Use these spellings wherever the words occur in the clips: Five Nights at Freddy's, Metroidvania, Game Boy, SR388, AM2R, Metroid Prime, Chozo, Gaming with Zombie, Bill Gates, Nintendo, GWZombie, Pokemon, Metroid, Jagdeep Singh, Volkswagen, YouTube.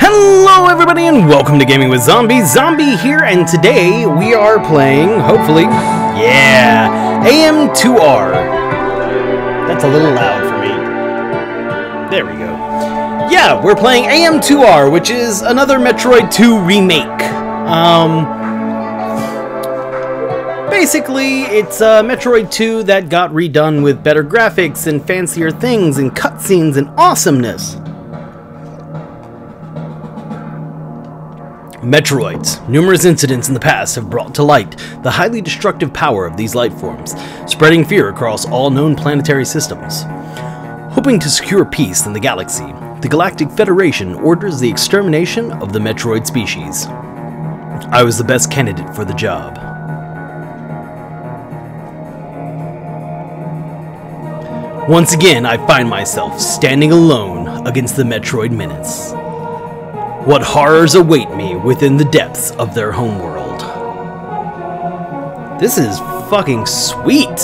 Hello everybody and welcome to Gaming with Zombie. Zombie here, and today we are playing, hopefully, yeah, AM2R. That's a little loud for me. There we go. Yeah, we're playing AM2R, which is another Metroid 2 remake. Basically, it's Metroid 2 that got redone with better graphics and fancier things and cutscenes and awesomeness. Metroids. Numerous incidents in the past have brought to light the highly destructive power of these light forms, spreading fear across all known planetary systems. Hoping to secure peace in the galaxy, the Galactic Federation orders the extermination of the Metroid species. I was the best candidate for the job. Once again, I find myself standing alone against the Metroid menace. What horrors await me within the depths of their homeworld. This is fucking sweet!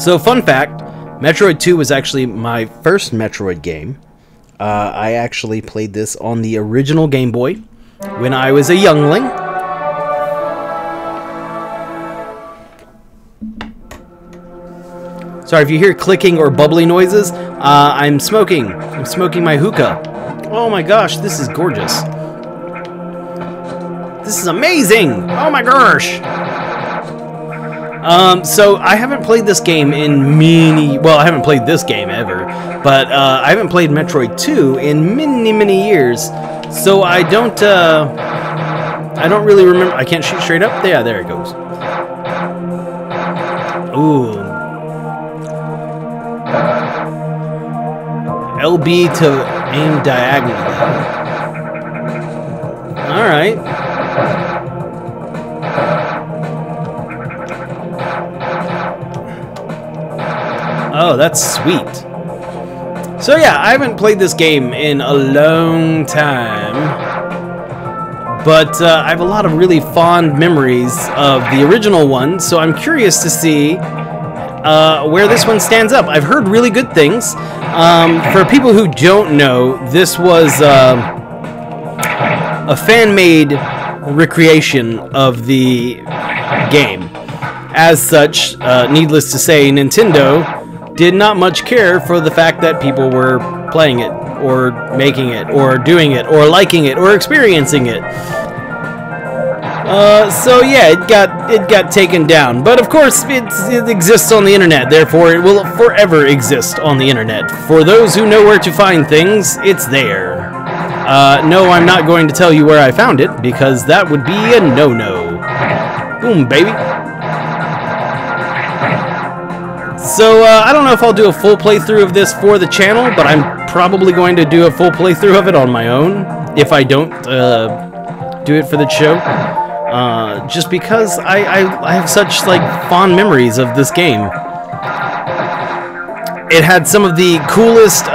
So, fun fact, Metroid 2 was actually my first Metroid game. I actually played this on the original Game Boy when I was a youngling. Sorry if you hear clicking or bubbly noises. I'm smoking. I'm smoking my hookah. Oh my gosh, this is gorgeous. This is amazing. Oh my gosh. So I haven't played this game in many... Well, I haven't played this game ever. But I haven't played Metroid 2 in many years. So I don't really remember... I can't shoot straight up? Yeah, there it goes. Ooh. LB to aim diagonally. Alright. Oh, that's sweet. So yeah, I haven't played this game in a long time. But I have a lot of really fond memories of the original one, so I'm curious to see where this one stands up. I've heard really good things. For people who don't know, this was a fan-made recreation of the game. As such, needless to say, Nintendo did not much care for the fact that people were playing it, or making it, or doing it, or liking it, or experiencing it. So yeah, it got taken down, but of course it exists on the internet, therefore it will forever exist on the internet. For those who know where to find things, it's there. No, I'm not going to tell you where I found it, because that would be a no-no. Boom, baby. So, I don't know if I'll do a full playthrough of this for the channel, but I'm probably going to do a full playthrough of it on my own, if I don't, do it for the show. Just because I have such, like, fond memories of this game. It had some of the coolest,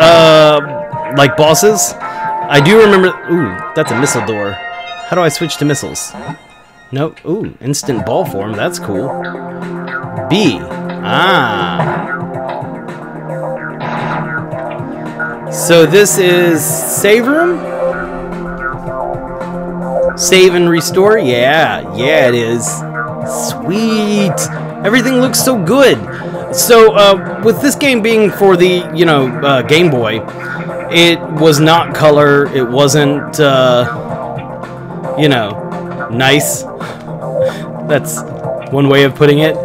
like, bosses. I do remember... Ooh, that's a missile door. How do I switch to missiles? No, ooh, instant ball form, that's cool. B. Ah. So this is save room? Save and restore? Yeah, yeah it is. Sweet! Everything looks so good! So, with this game being for the, you know, Game Boy, it was not color, it wasn't, you know, nice. That's one way of putting it.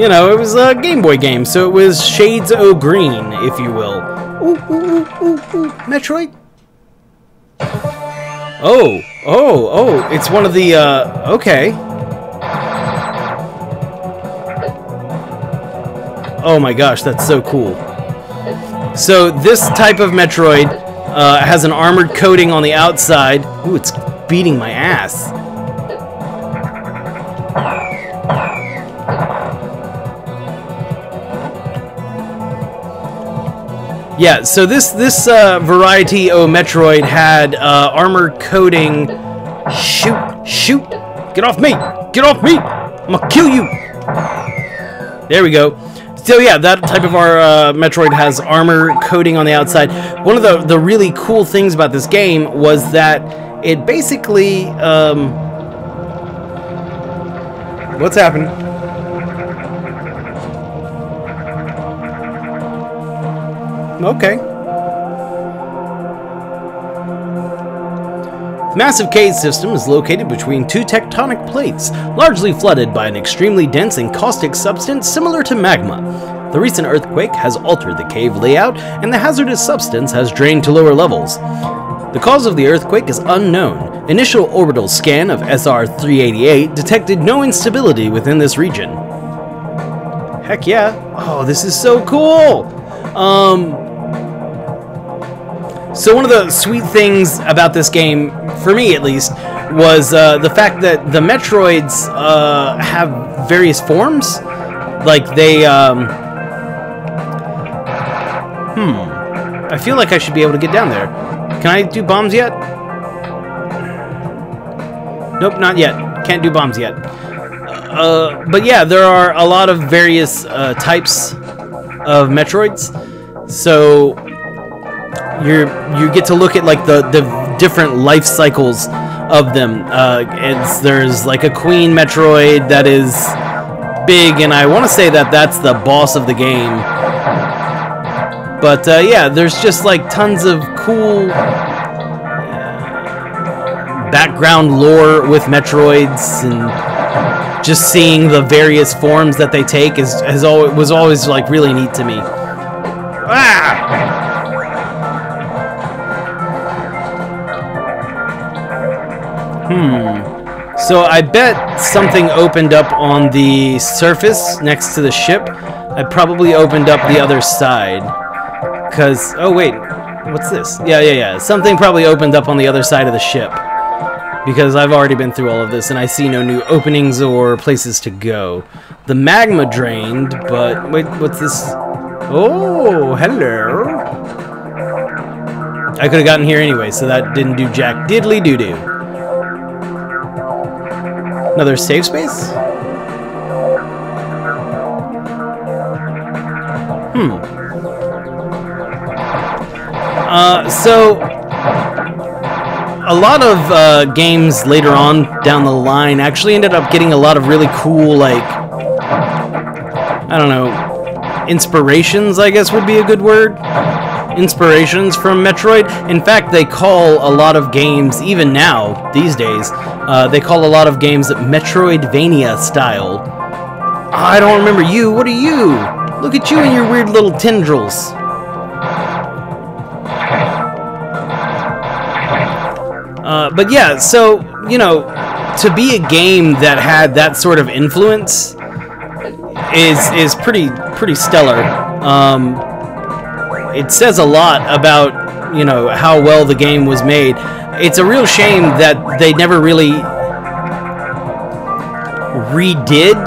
You know, it was a Game Boy game, so it was shades o' green, if you will. Ooh, ooh, ooh, ooh, ooh, Metroid? Oh, oh, oh, it's one of the, okay. Oh my gosh, that's so cool. So this type of Metroid has an armored coating on the outside. Ooh, it's beating my ass. Yeah, so this variety of Metroid had armor coating. Shoot, shoot, get off me, I'm gonna kill you. There we go. So yeah, that type of our Metroid has armor coating on the outside. One of the really cool things about this game was that it basically... what's happening? Okay. The massive cave system is located between two tectonic plates, largely flooded by an extremely dense and caustic substance similar to magma. The recent earthquake has altered the cave layout, and the hazardous substance has drained to lower levels. The cause of the earthquake is unknown. Initial orbital scan of SR388 detected no instability within this region. Heck yeah. Oh, this is so cool! So one of the sweet things about this game, for me at least, was the fact that the Metroids have various forms. Like they, I feel like I should be able to get down there. Can I do bombs yet? Nope, not yet. Can't do bombs yet. But yeah, there are a lot of various types of Metroids. So... You get to look at like the different life cycles of them. There's like a Queen Metroid that is big, and I want to say that that's the boss of the game. But yeah, there's just like tons of cool background lore with Metroids, and just seeing the various forms that they take was always like really neat to me. Ah! So I bet something opened up on the surface next to the ship. I probably opened up the other side. Because, oh wait, what's this? Yeah. Something probably opened up on the other side of the ship. Because I've already been through all of this and I see no new openings or places to go. The magma drained, but wait, what's this? Oh, hello. I could have gotten here anyway, so that didn't do jack diddly doo doo. Another safe space? So, a lot of games later on down the line actually ended up getting a lot of really cool, like, I don't know, inspirations, I guess would be a good word. Inspirations from Metroid. In fact, they call a lot of games, even now, these days, they call a lot of games Metroidvania style. I don't remember you. What are you? Look at you and your weird little tendrils. But yeah, so, you know, to be a game that had that sort of influence is pretty stellar. It says a lot about, you know, how well the game was made. It's a real shame that they never really redid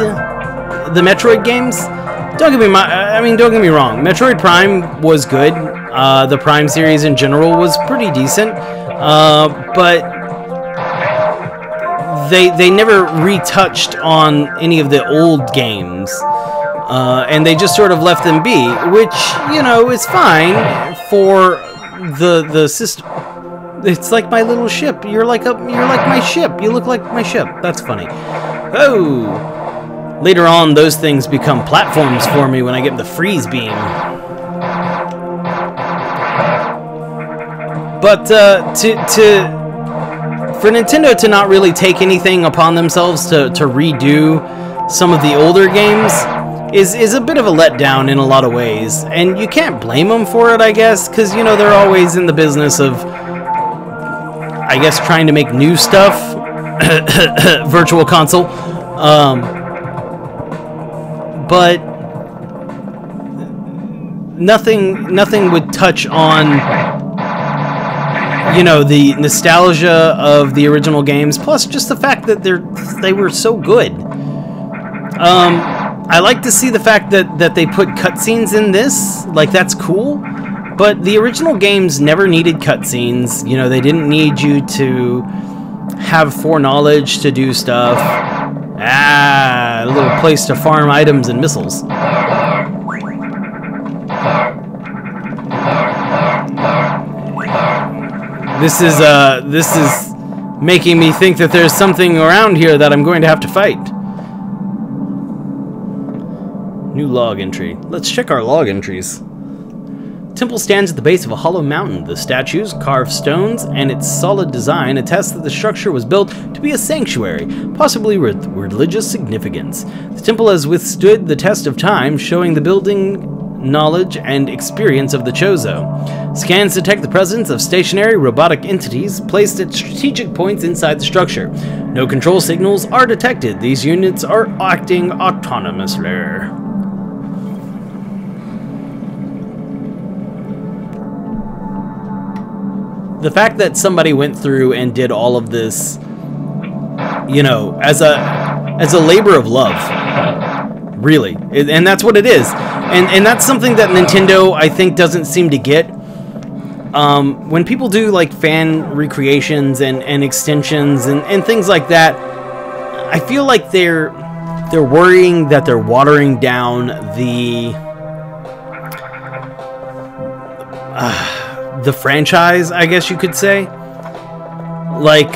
the Metroid games. Don't get me wrong. Metroid Prime was good. The Prime series in general was pretty decent. But they never retouched on any of the old games. And they just sort of left them be, which, you know, is fine for the system. It's like my little ship. You're like my ship. You look like my ship. That's funny. Oh! Later on, those things become platforms for me when I get the freeze beam. But for Nintendo to not really take anything upon themselves to redo some of the older games is a bit of a letdown in a lot of ways. And you can't blame them for it, I guess, because, you know, they're always in the business of... I guess trying to make new stuff. Virtual console. But nothing would touch on, you know, the nostalgia of the original games, plus just the fact that they were so good. I like to see the fact that they put cutscenes in this. Like, that's cool. But the original games never needed cutscenes. You know, they didn't need you to have foreknowledge to do stuff. Ah, a little place to farm items and missiles. This is making me think that there's something around here that I'm going to have to fight. New log entry. Let's check our log entries. Temple stands at the base of a hollow mountain. The statues, carved stones, and its solid design attest that the structure was built to be a sanctuary, possibly with religious significance. The temple has withstood the test of time, showing the building knowledge and experience of the Chozo. Scans detect the presence of stationary robotic entities placed at strategic points inside the structure. No control signals are detected. These units are acting autonomously. The fact that somebody went through and did all of this, you know, as a labor of love, really, and that's what it is, and that's something that Nintendo, I think, doesn't seem to get. When people do like fan recreations and extensions and things like that, I feel like they're worrying that they're watering down the franchise, I guess you could say. Like,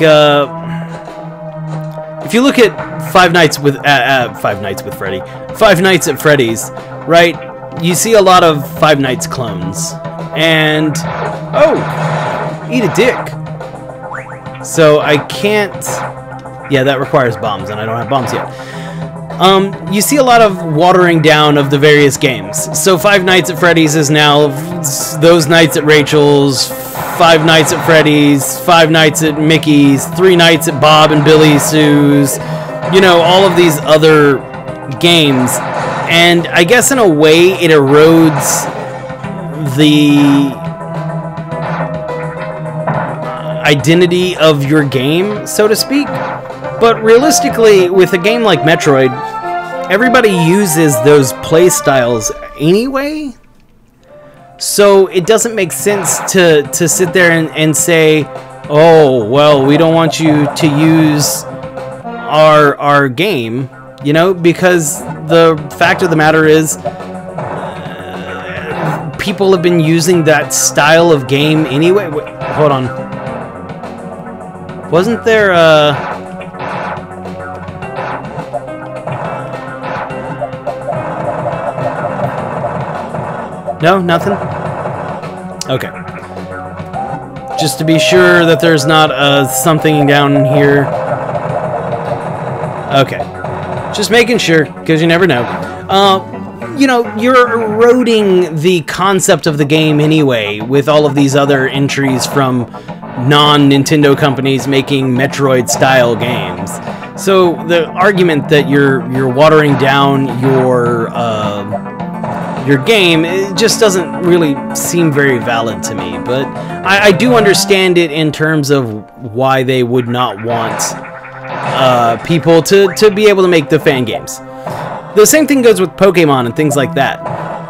if you look at Five Nights at Freddy's, right? You see a lot of Five Nights clones, and oh, eat a dick. So I can't. Yeah, that requires bombs, and I don't have bombs yet. You see a lot of watering down of the various games. So Five Nights at Freddy's is now Those Nights at Rachel's, Five Nights at Freddy's, Five Nights at Mickey's, Three Nights at Bob and Billy Sue's, you know, all of these other games. And I guess in a way it erodes the identity of your game, so to speak. But realistically, with a game like Metroid, everybody uses those play styles anyway. So it doesn't make sense to sit there and say, oh, well, we don't want you to use our game, you know, because the fact of the matter is people have been using that style of game anyway. Wait, hold on. Wasn't there a... No, nothing? Okay. Just to be sure that there's not something down here. Okay. Just making sure, because you never know. You know, you're eroding the concept of the game anyway with all of these other entries from non-Nintendo companies making Metroid-style games. So the argument that you're watering down your game, it just doesn't really seem very valid to me, but I do understand it in terms of why they would not want people to be able to make the fan games. The same thing goes with Pokemon and things like that.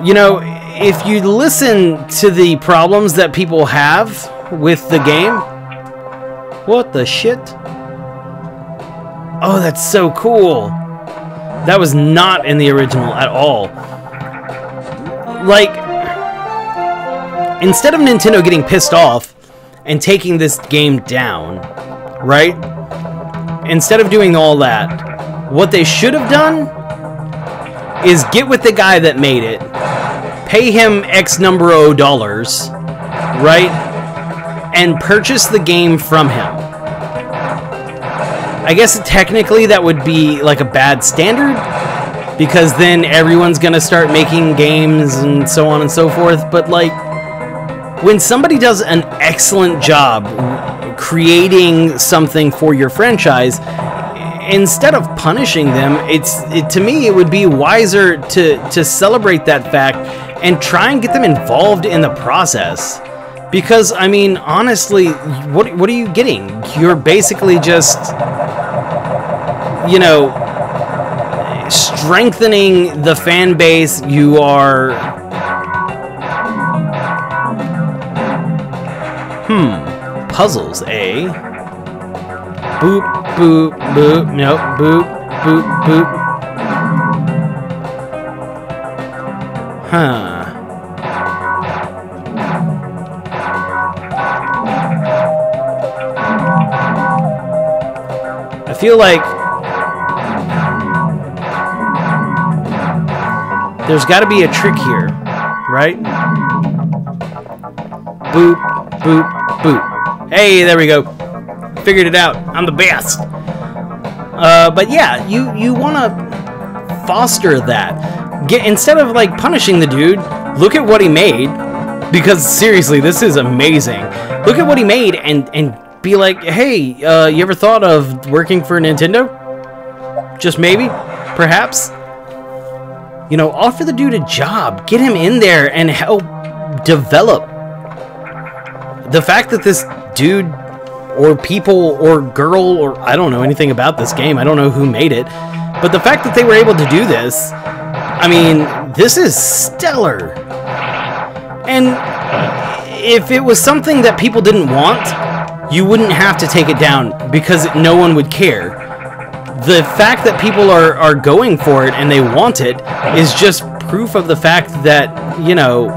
You know, if you listen to the problems that people have with the game... What the shit? Oh, that's so cool. That was not in the original at all. Like, instead of Nintendo getting pissed off and taking this game down, right? Instead of doing all that, what they should have done is get with the guy that made it, pay him X number of dollars, right? And purchase the game from him. I guess technically that would be like a bad standard, because then everyone's gonna start making games and so on and so forth, but like, when somebody does an excellent job creating something for your franchise, instead of punishing them, to me, it would be wiser to celebrate that fact and try and get them involved in the process. Because, I mean, honestly, what are you getting? You're basically just, you know, strengthening the fan base. You are puzzles, eh? Boop boop boop. No, boop boop boop. Huh. feel like there's got to be a trick here, right? Boop, boop, boop. Hey, there we go. Figured it out. I'm the best. But yeah, you want to foster that. Instead of like punishing the dude, look at what he made. Because seriously, this is amazing. Look at what he made and be like, hey, you ever thought of working for Nintendo? Just maybe? Perhaps? You know, offer the dude a job. Get him in there and help develop. The fact that this dude or people or girl or I don't know anything about this game. I don't know who made it. But the fact that they were able to do this, I mean, this is stellar. And if it was something that people didn't want, you wouldn't have to take it down because no one would care. The fact that people are going for it and they want it is just proof of the fact that, you know,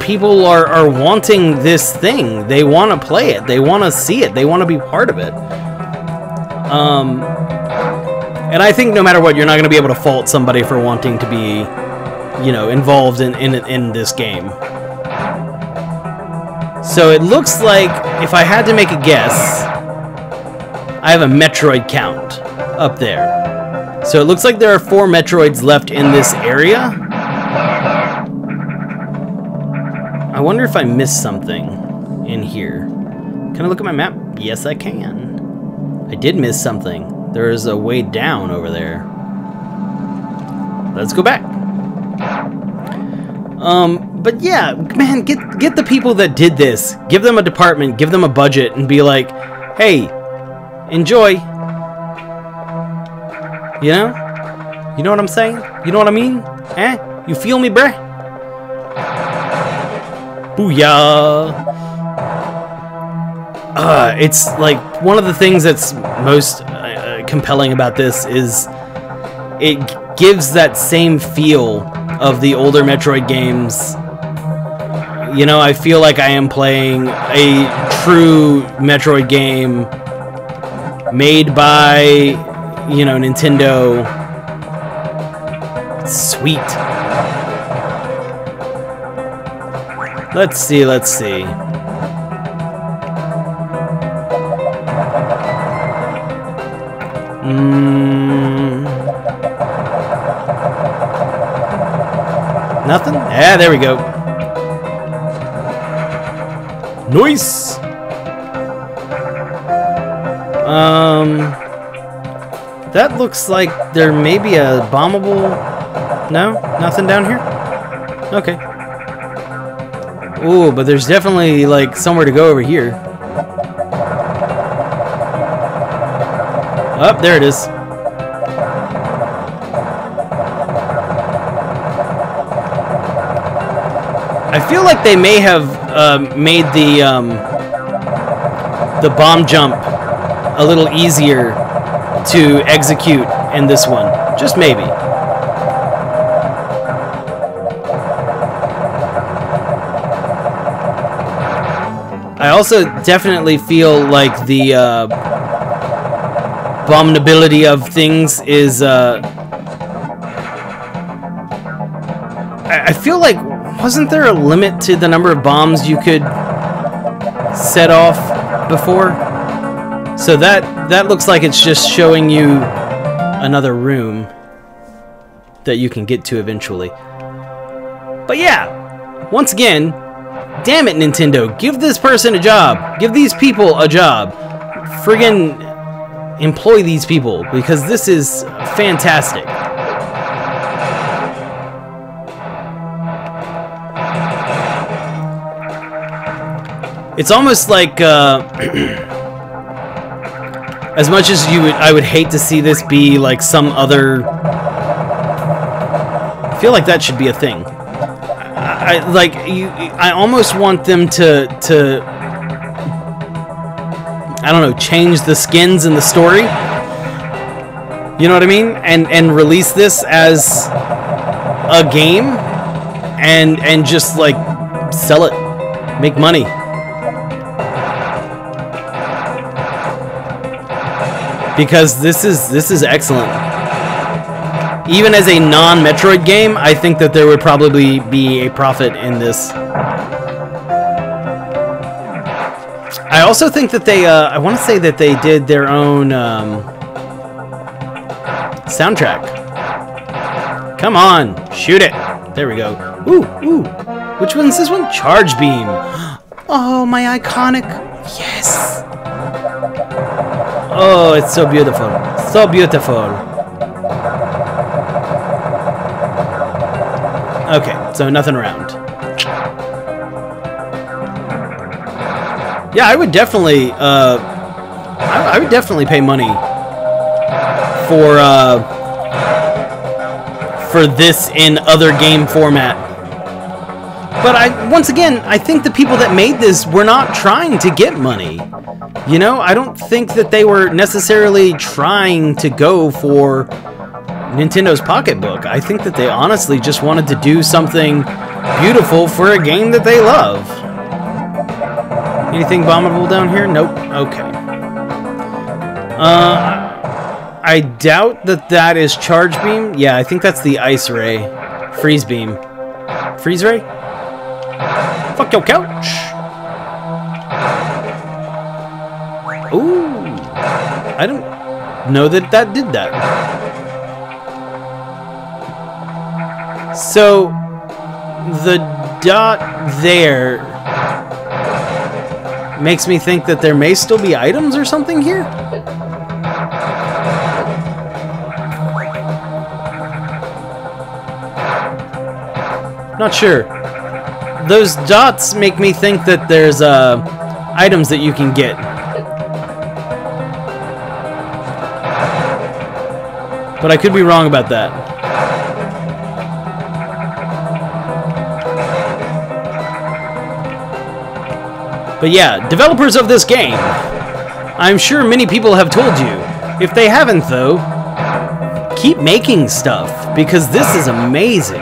people are wanting this thing. They want to play it. They want to see it. They want to be part of it. And I think no matter what, you're not going to be able to fault somebody for wanting to be, you know, involved in this game. So it looks like, if I had to make a guess, I have a Metroid count up there. So it looks like there are 4 Metroids left in this area. I wonder if I missed something in here. Can I look at my map? Yes, I can. I did miss something. There is a way down over there. Let's go back. But yeah, man, get the people that did this. Give them a department, give them a budget, and be like, hey, enjoy. You know? You know what I'm saying? You know what I mean? Eh? You feel me, bruh? Booyah! It's like, one of the things that's most compelling about this is it gives that same feel of the older Metroid games. You know, I feel like I am playing a true Metroid game made by, you know, Nintendo. Sweet. Let's see, let's see. Nothing? Yeah, there we go. Nice! That looks like there may be a bombable... No? Nothing down here? Okay. Ooh, but there's definitely, like, somewhere to go over here. Oh, there it is. I feel like they may have made the bomb jump a little easier to execute in this one. Just maybe. I also definitely feel like the abominability of things is... I feel like... Wasn't there a limit to the number of bombs you could set off before? So that looks like it's just showing you another room that you can get to eventually. But yeah, once again, damn it, Nintendo. Give this person a job. Give these people a job. Friggin' employ these people, because this is fantastic. It's almost like, as much as I would hate to see this be like some other, I feel like that should be a thing. I almost want them to, I don't know, change the skins in the story. You know what I mean? And release this as a game and just like sell it, make money. because this is excellent. Even as a non-Metroid game, I think that there would probably be a profit in this. I also think that they, I want to say that they did their own soundtrack. Come on, shoot it. There we go. Ooh, ooh. Which one's this one? Charge Beam. Oh, my iconic. Yes. Oh, it's so beautiful. So beautiful. Okay, so nothing around. Yeah, I would definitely, I would definitely pay money for this in other game format. But I, once again, I think the people that made this were not trying to get money. You know, I don't think that they were necessarily trying to go for Nintendo's pocketbook. I think that they honestly just wanted to do something beautiful for a game that they love. Anything bombable down here? Nope. Okay. I doubt that that is Charge Beam. Yeah, I think that's the Ice Ray. Freeze Beam. Freeze Ray? Fuck your couch! Ooh! I don't know that that did that. So, the dot there makes me think that there may still be items or something here? Not sure. Those dots make me think that there's items that you can get. But I could be wrong about that. But yeah, developers of this game, I'm sure many people have told you. If they haven't though, keep making stuff, because this is amazing.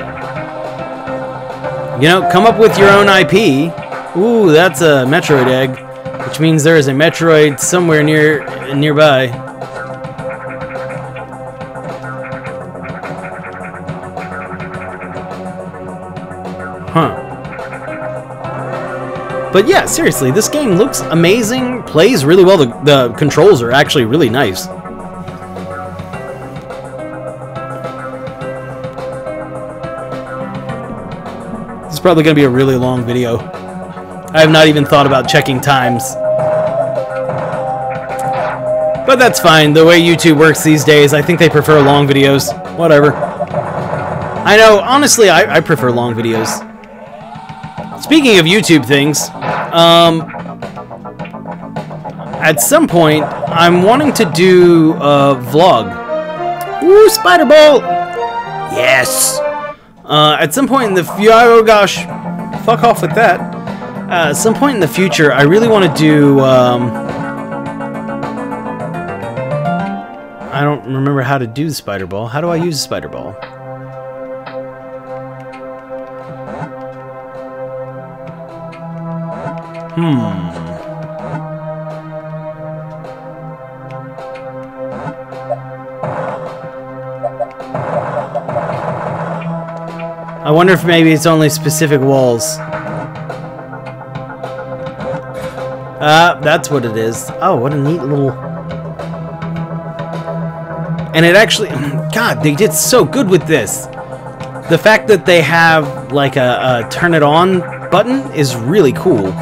You know, come up with your own IP. Ooh, that's a Metroid egg, which means there is a Metroid somewhere nearby. Huh. But yeah, seriously, this game looks amazing, plays really well, the controls are actually really nice. This is probably going to be a really long video. I have not even thought about checking times. But that's fine, the way YouTube works these days, I think they prefer long videos. Whatever. I know, honestly, I prefer long videos. Speaking of YouTube things, at some point, I'm wanting to do a vlog. Ooh, Spider Ball! Yes! At some point in the future, oh gosh, fuck off with that. At some point in the future, I really want to do, I don't remember how to do the Spider Ball. How do I use the Spider Ball? I wonder if maybe it's only specific walls. That's what it is. Oh, what a neat little... And it actually... God, they did so good with this. The fact that they have, like, a turn it on button is really cool.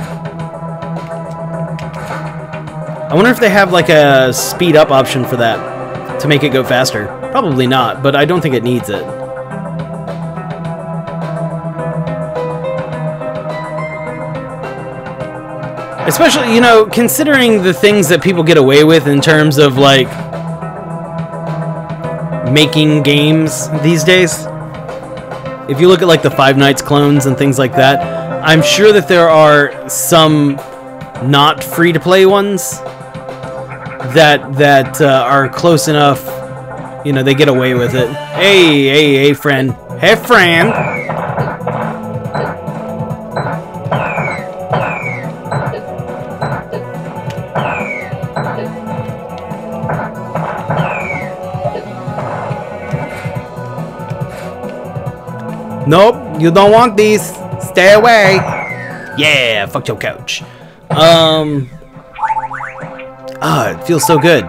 I wonder if they have like a speed up option for that to make it go faster. Probably not, but I don't think it needs it. Especially, you know, considering the things that people get away with in terms of like making games these days. If you look at like the Five Nights clones and things like that, I'm sure that there are some not free-to-play ones that are close enough, you know, they get away with it. Hey friend, hey friend. Nope, you don't want these. Stay away. Yeah, fuck your couch. Ah, it feels so good.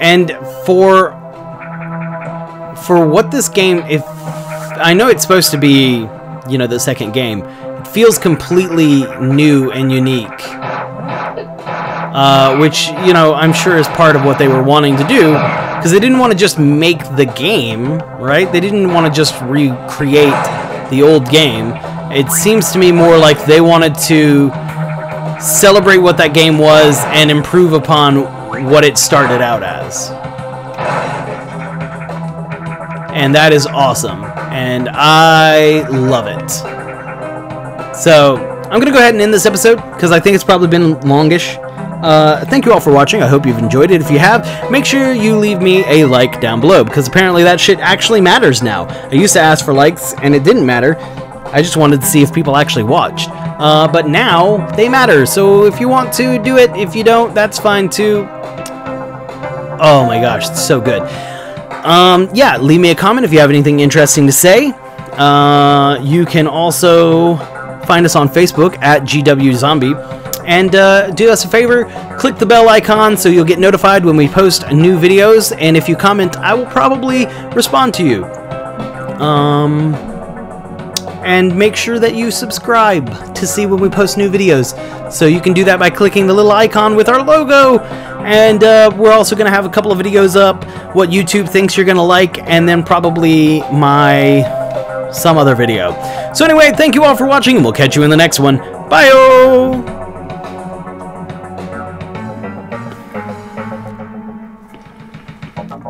And for what this game, if I know it's supposed to be, you know, the second game, it feels completely new and unique. Which, you know, I'm sure is part of what they were wanting to do, because they didn't want to just make the game, right? They didn't want to just recreate the old game. It seems to me more like they wanted to celebrate what that game was and improve upon what it started out as. And that is awesome. And I love it. So, I'm going to go ahead and end this episode, because I think it's probably been longish. Thank you all for watching. I hope you've enjoyed it. If you have, make sure you leave me a like down below, because apparently that shit actually matters now. I used to ask for likes and it didn't matter. I just wanted to see if people actually watched. But now they matter. So if you want to, do it. If you don't, that's fine too. Oh my gosh, it's so good. Yeah, leave me a comment if you have anything interesting to say. You can also find us on Facebook at GWZombie. And do us a favor, click the bell icon so you'll get notified when we post new videos. And if you comment, I will probably respond to you. And make sure that you subscribe to see when we post new videos. So you can do that by clicking the little icon with our logo. And we're also going to have a couple of videos up, what YouTube thinks you're going to like, and then probably some other video. So anyway, thank you all for watching, and we'll catch you in the next one. Bye-o!